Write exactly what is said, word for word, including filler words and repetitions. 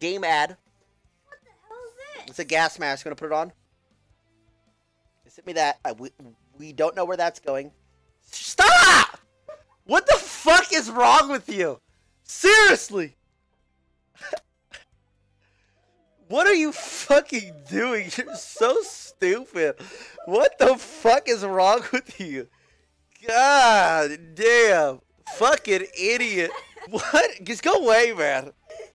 Game ad. What the hell is this? It's a gas mask. I'm going to put it on. They sent me that. I, we, we don't know where that's going. Stop! What the fuck is wrong with you? Seriously! What are you fucking doing? You're so stupid. What the fuck is wrong with you? God damn. Fucking idiot. What? Just go away, man.